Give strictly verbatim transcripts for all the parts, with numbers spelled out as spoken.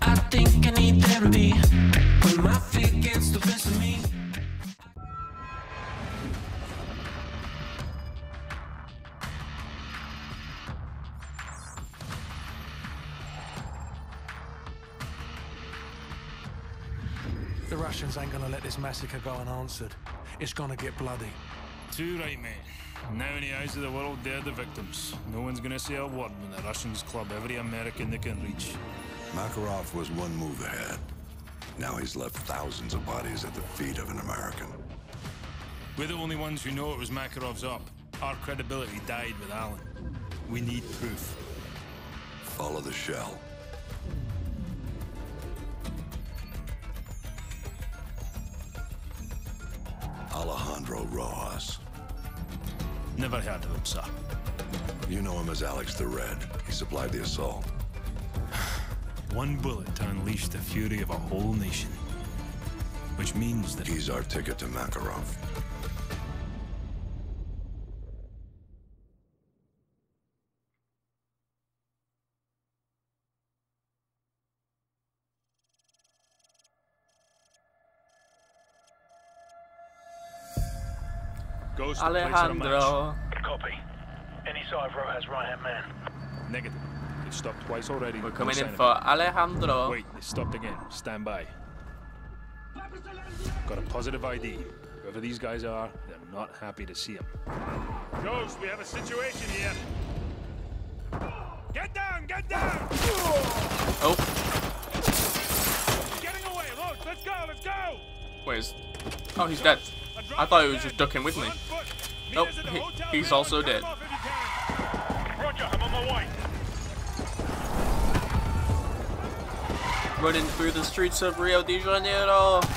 I think I need therapy when my feet gets the best of me. The Russians ain't gonna let this massacre go unanswered. It's gonna get bloody. Too right, mate. Now in the eyes of the world, they're the victims. No one's gonna say a word when the Russians club every American they can reach. Makarov was one move ahead. Now he's left thousands of bodies at the feet of an American. We're the only ones who know it was Makarov's up. Our credibility died with Alan. We need proof. Follow the shell. Alejandro Rojas. Never heard of him, sir. You know him as Alex the Red. He supplied the assault. One bullet to unleash the fury of a whole nation. Which means that... he's our ticket to Makarov. Ghost, Alejandro. Copy. Any side of Rojas' right-hand man. Negative. It stopped twice already. We're coming in for Alejandro. Wait, it stopped again. Stand by. Got a positive I D. Whoever these guys are, they're not happy to see him. Ghost, we have a situation here. Get down, get down! Oh. Getting away, Roach. Let's go, let's go! Where's... oh, he's dead. I thought he was just ducking with me. Nope, he, he's also dead. Roger, I'm on my way. Running through the streets of Rio de Janeiro. He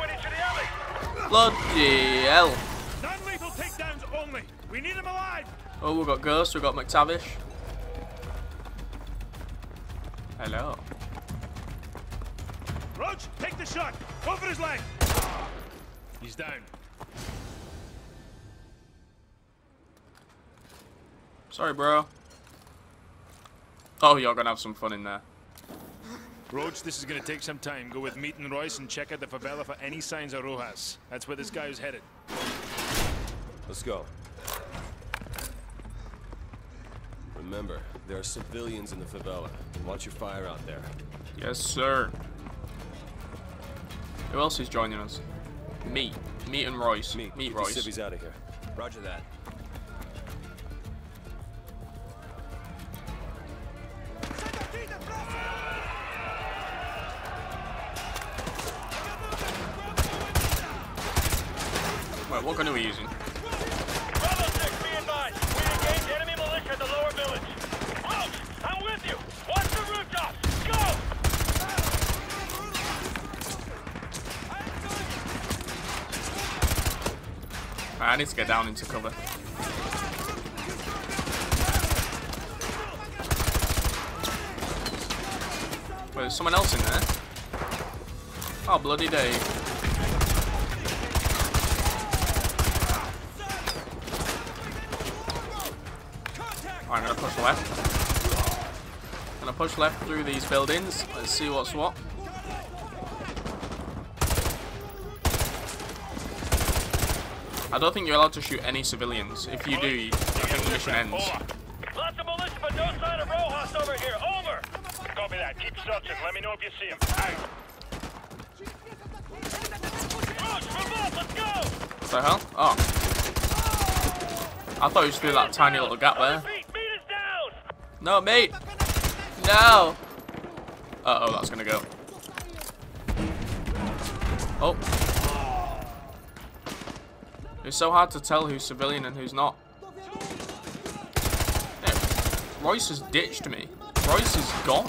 went into the alley. Bloody hell. Non-lethal takedowns only. We need him alive. Oh, we've got Ghost, we've got McTavish. Hello. Roach, take the shot. Go for his leg. He's down. Sorry, bro. Oh, you're gonna have some fun in there. Roach, this is gonna take some time. Go with Meat and Royce and check out the favela for any signs of Rojas. That's where this guy is headed. Let's go. Remember, there are civilians in the favela. Watch your fire out there. Yes, sir. Who else is joining us? Meat. Meat and Royce. Meat, Meat Royce. Get the civvies out of here. Roger that. Wait, what gun are we using? Bravo six, be advised. We engaged enemy militia at the lower village. Roach, I'm with you. Watch the rooftops. Go! I need to get down into cover. Wait, there's someone else in there? Oh, bloody day. Alright, I'm gonna push left. Gonna push left through these buildings. Let's see what's what. I don't think you're allowed to shoot any civilians. If you do, you, I think the mission ends. Lots of militia, but no sign of Rojas over here. Over! Copy that. Keep searching. Let me know if you see him. Roach, revolt! Let's go! What the hell? Oh. I thought he was through that tiny little gap there. No, mate! No! Uh-oh, that's gonna go. Oh. It's so hard to tell who's civilian and who's not. Yeah, Royce has ditched me. Royce is gone.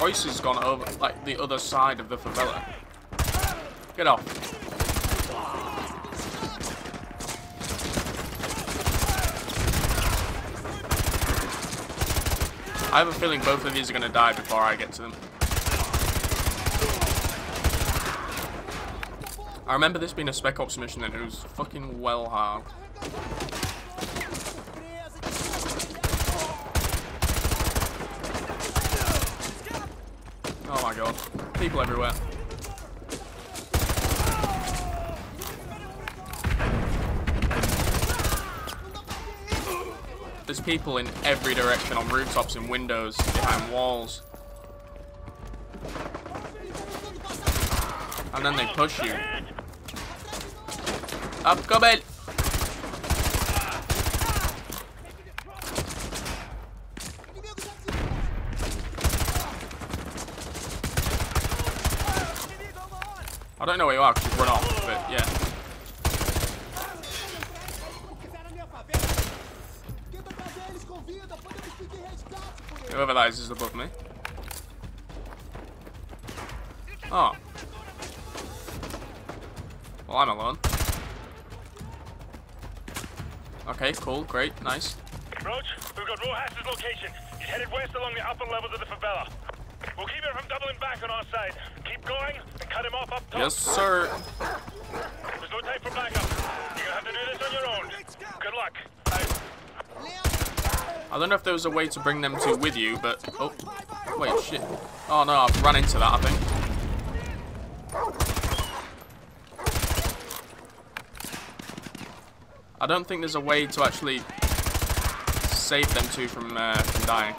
Royce has gone over, like, the other side of the favela. Get off. I have a feeling both of these are going to die before I get to them. I remember this being a Spec Ops mission and it was fucking well hard. Oh my god. People everywhere. There's people in every direction, on rooftops, in windows, behind walls. And then they push you. Up, come in! I don't know where you are because you've run off, but yeah. Whoever that is is above me. Oh. Well, I'm alone. Okay, cool, great, nice. Roach, we've got Rojas' location. He's headed west along the upper levels of the favela. We'll keep him from doubling back on our side. Keep going and cut him off up top. Yes, sir. There's no time for backup. You're gonna have to do this on your own. Good luck. I don't know if there was a way to bring them two with you, but... Oh, wait, shit. Oh, no, I've run into that, I think. I don't think there's a way to actually save them two from, uh, from dying.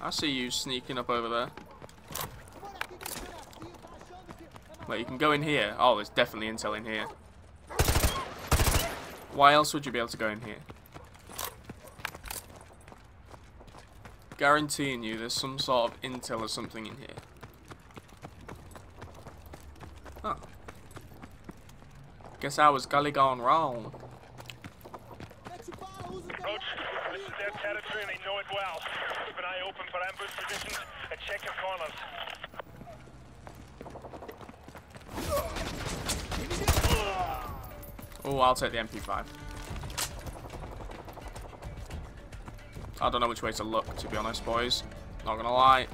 I see you sneaking up over there. Wait, you can go in here. Oh, there's definitely intel in here. Why else would you be able to go in here? Guaranteeing you there's some sort of intel or something in here. Huh. Guess I was gully gone wrong. Roach, this is their territory and they know it well. Keep an eye open for ambush positions and check your corners. Oh, I'll take the M P five. I don't know which way to look, to be honest, boys. Not gonna lie.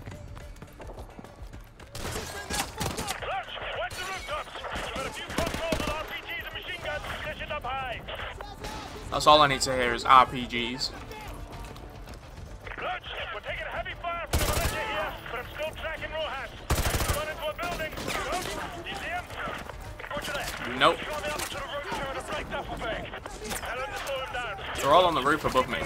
That's all I need to hear is R P Gs. Nope. They're all on the roof above me.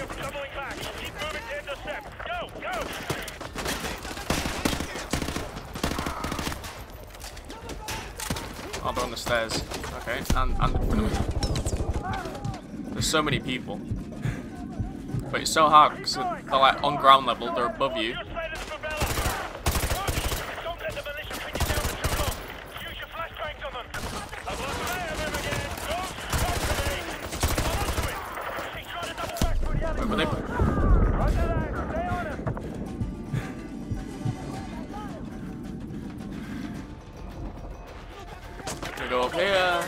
Oh, they're on the stairs. Okay, and, and there's so many people. But it's so hard because they're like on ground level, they're above you. Go up here.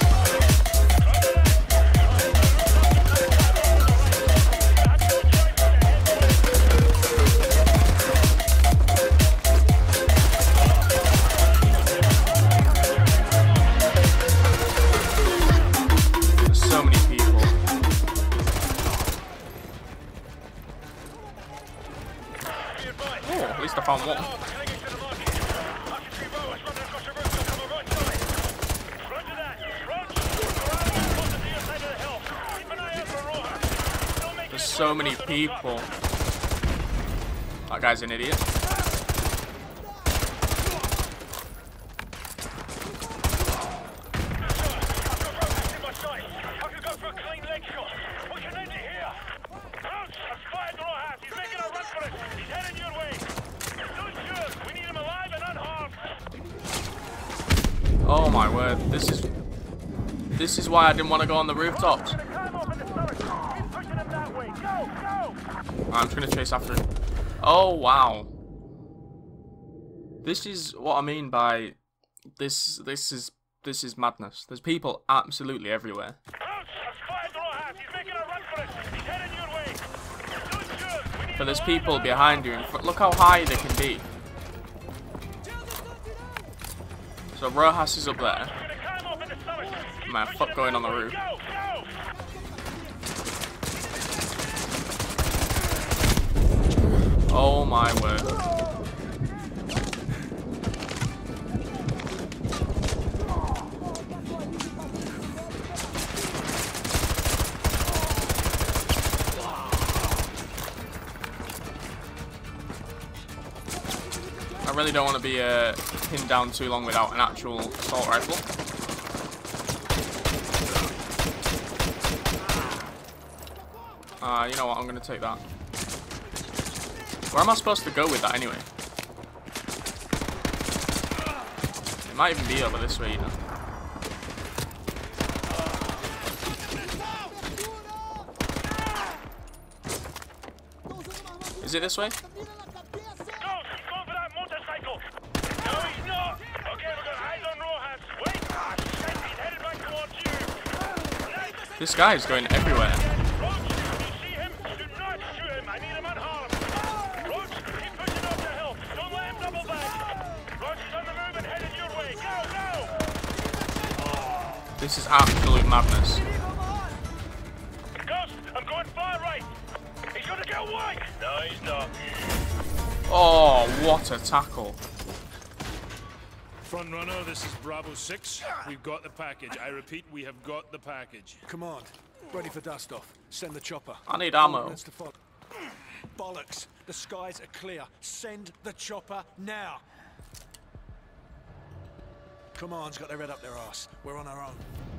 There's so many people. Oh, at least I found one. So many people. That guy's an idiot. Oh my word, this is this is why I didn't want to go on the rooftops. I'm just going to chase after it. Oh, wow. This is what I mean by... This This is this is madness. There's people absolutely everywhere. But there's people behind you. In front. Look how high they can be. So Rojas is up there. Man, fuck going on the roof. Oh my word. I really don't want to be uh, pinned down too long without an actual assault rifle. Uh, you know what, I'm going to take that. Where am I supposed to go with that anyway? It might even be over this way, you know. Is it this way? This guy is going everywhere. This is absolute madness. Ghost, I'm going far right. He's gonna get away. No, he's not. Oh, what a tackle. Front runner, this is Bravo six. We've got the package. I repeat, we have got the package. Command, ready for dust off. Send the chopper. I need ammo. Bollocks, the skies are clear. Send the chopper now. Command's got their head up their arse. We're on our own.